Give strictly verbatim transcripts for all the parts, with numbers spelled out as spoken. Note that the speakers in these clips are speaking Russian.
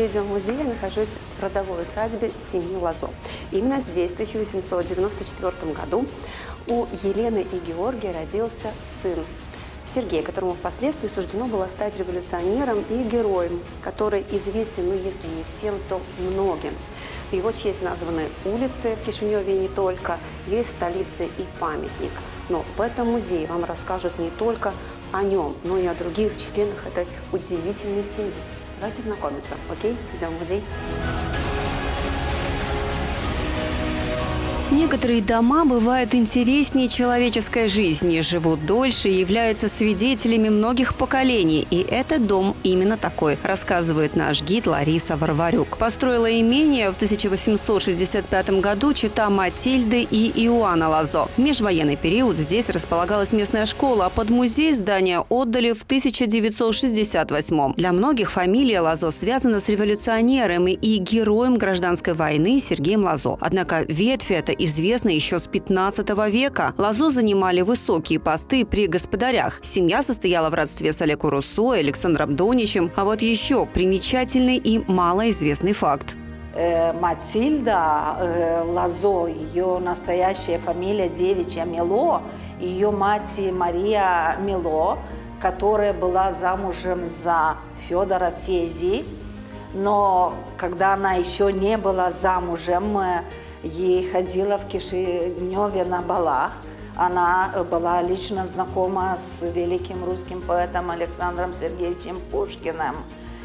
Наследием музея нахожусь в родовой усадьбе семьи Лазо. Именно здесь, в тысяча восемьсот девяносто четвёртом году, у Елены и Георгия родился сын Сергей, которому впоследствии суждено было стать революционером и героем, который известен, ну, если не всем, то многим. В его честь названы улицы в Кишиневе и не только, есть столица и памятник. Но в этом музее вам расскажут не только о нем, но и о других членах этой удивительной семьи. Давайте знакомиться, окей? Идем в музей. Некоторые дома бывают интереснее человеческой жизни, живут дольше и являются свидетелями многих поколений. И этот дом именно такой, рассказывает наш гид Лариса Варварюк. Построила имение в тысяча восемьсот шестьдесят пятом году чета Матильды и Иоанна Лазо. В межвоенный период здесь располагалась местная школа, а под музей здание отдали в тысяча девятьсот шестьдесят восьмом. Для многих фамилия Лазо связана с революционером и героем гражданской войны Сергеем Лазо. Однако ветви это известно еще с пятнадцатого века. Лазо занимали высокие посты при господарях. Семья состояла в родстве с Олеко Руссо и Александром Доничем. А вот еще примечательный и малоизвестный факт. Матильда Лазо, ее настоящая фамилия девичья Мело, ее мать Мария Мело, которая была замужем за Федора Фези. Но когда она еще не была замужем, ей ходила в Кишиневе на балах. Она была лично знакома с великим русским поэтом Александром Сергеевичем Пушкиным.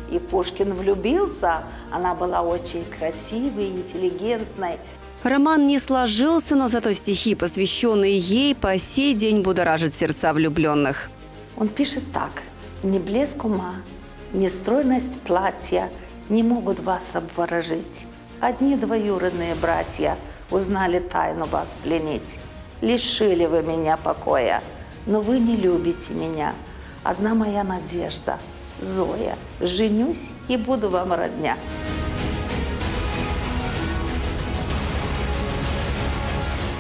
И Пушкин влюбился. Она была очень красивой, интеллигентной. Роман не сложился, но зато стихи, посвященные ей, по сей день будоражат сердца влюбленных. Он пишет так. «Ни блеск ума, ни стройность платья не могут вас обворожить. Одни двоюродные братья узнали тайну вас пленить. Лишили вы меня покоя, но вы не любите меня. Одна моя надежда, Зоя, женюсь и буду вам родня».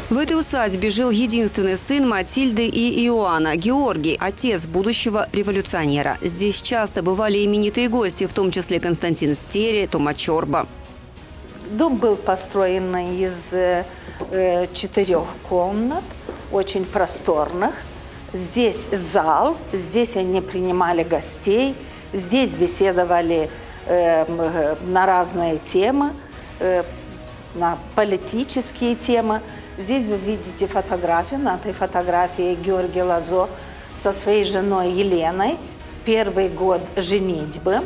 В этой усадьбе жил единственный сын Матильды и Иоанна – Георгий, отец будущего революционера. Здесь часто бывали именитые гости, в том числе Константин Стере, Тома Чорба. Дом был построен из э, четырех комнат, очень просторных. Здесь зал, здесь они принимали гостей, здесь беседовали э, на разные темы, э, на политические темы. Здесь вы видите фотографию, на этой фотографии Георгий Лазо со своей женой Еленой в первый год женитьбы.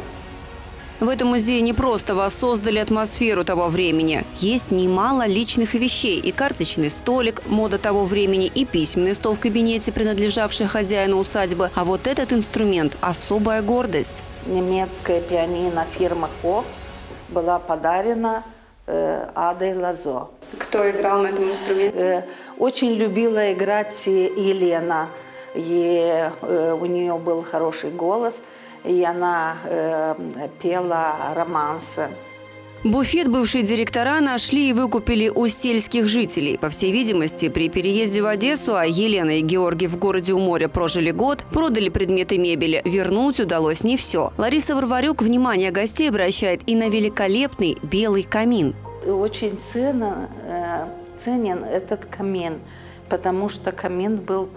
В этом музее не просто воссоздали атмосферу того времени. Есть немало личных вещей – и карточный столик, мода того времени, и письменный стол в кабинете, принадлежавший хозяину усадьбы. А вот этот инструмент – особая гордость. Немецкая пианино фирмы Хофф была подарена э, Адой Лазо. Кто играл на этом инструменте? Э, очень любила играть Елена. И, э, у нее был хороший голос. И она э, пела романсы. Буфет бывшие директора нашли и выкупили у сельских жителей. По всей видимости, при переезде в Одессу, а Елена и Георгий в городе у моря прожили год, продали предметы мебели. Вернуть удалось не все. Лариса Варварюк внимание гостей обращает и на великолепный белый камин. Очень ценно, э, ценен этот камин, потому что камин был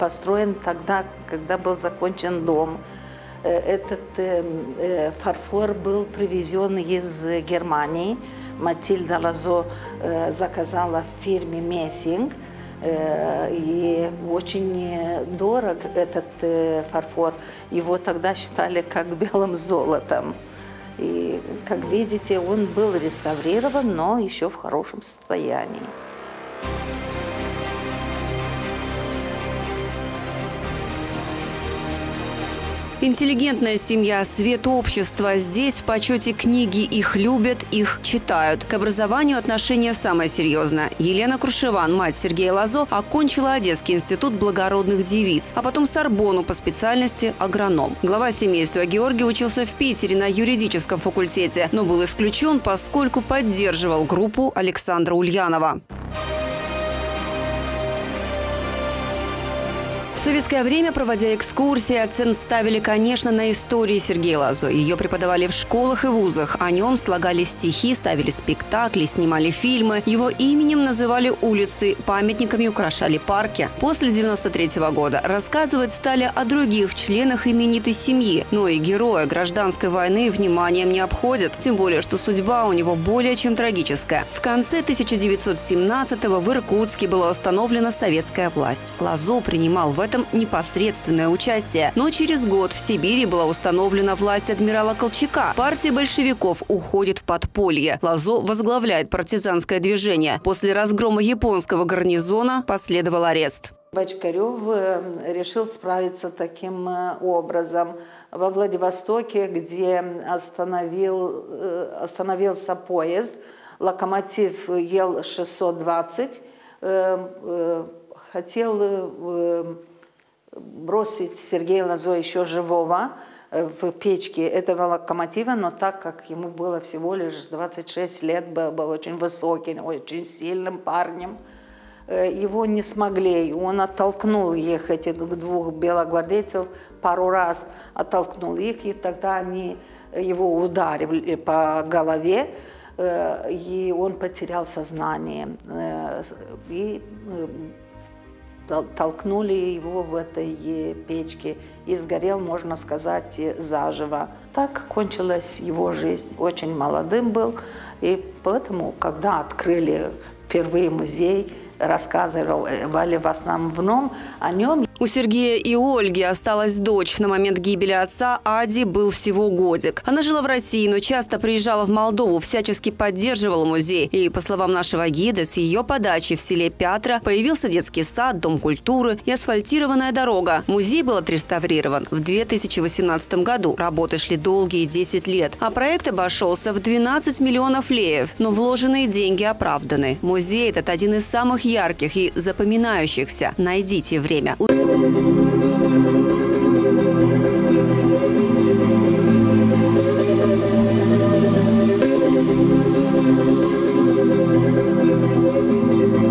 построен тогда, когда был закончен дом. Этот э, э, фарфор был привезен из Германии. Матильда Лазо э, заказала в фирме «Мессинг». Э, и очень дорог этот э, фарфор. Его тогда считали как белым золотом. И, как видите, он был реставрирован, но еще в хорошем состоянии. Интеллигентная семья, свет общества. Здесь в почете книги, их любят, их читают. К образованию отношение самое серьезное. Елена Крушеван, мать Сергея Лазо, окончила Одесский институт благородных девиц, а потом Сорбонну по специальности агроном. Глава семейства Георгий учился в Питере на юридическом факультете, но был исключен, поскольку поддерживал группу Александра Ульянова. В советское время, проводя экскурсии, акцент ставили, конечно, на истории Сергея Лазо. Ее преподавали в школах и вузах. О нем слагали стихи, ставили спектакли, снимали фильмы. Его именем называли улицы, памятниками украшали парки. После девяносто третьего года рассказывать стали о других членах именитой семьи. Но и героя гражданской войны вниманием не обходят. Тем более, что судьба у него более чем трагическая. В конце тысяча девятьсот семнадцатого в Иркутске была установлена советская власть. Лазо принимал в этом непосредственное участие. Но через год в Сибири была установлена власть адмирала Колчака. Партия большевиков уходит в подполье. Лазо возглавляет партизанское движение. После разгрома японского гарнизона последовал арест. Бочкарев решил справиться таким образом. Во Владивостоке, где остановил, остановился поезд, локомотив Е Л шестьсот двадцать, хотел бросить Сергея Лазо еще живого в печке этого локомотива, но так как ему было всего лишь двадцать шесть лет, был очень высоким, очень сильным парнем, его не смогли. Он оттолкнул их, этих двух белогвардейцев, пару раз оттолкнул их, и тогда они его ударили по голове, и он потерял сознание. И толкнули его в этой печке и сгорел, можно сказать, заживо. Так кончилась его жизнь. Очень молодым был, и поэтому, когда открыли впервые музей, рассказывали в основном о нем. У Сергея и Ольги осталась дочь. На момент гибели отца Ади был всего годик. Она жила в России, но часто приезжала в Молдову, всячески поддерживала музей. И, по словам нашего гида, с ее подачи в селе Пятра появился детский сад, дом культуры и асфальтированная дорога. Музей был отреставрирован в две тысячи восемнадцатом году. Работы шли долгие десять лет, а проект обошелся в двенадцать миллионов леев. Но вложенные деньги оправданы. Музей этот один из самых ярких и запоминающихся. Найдите время.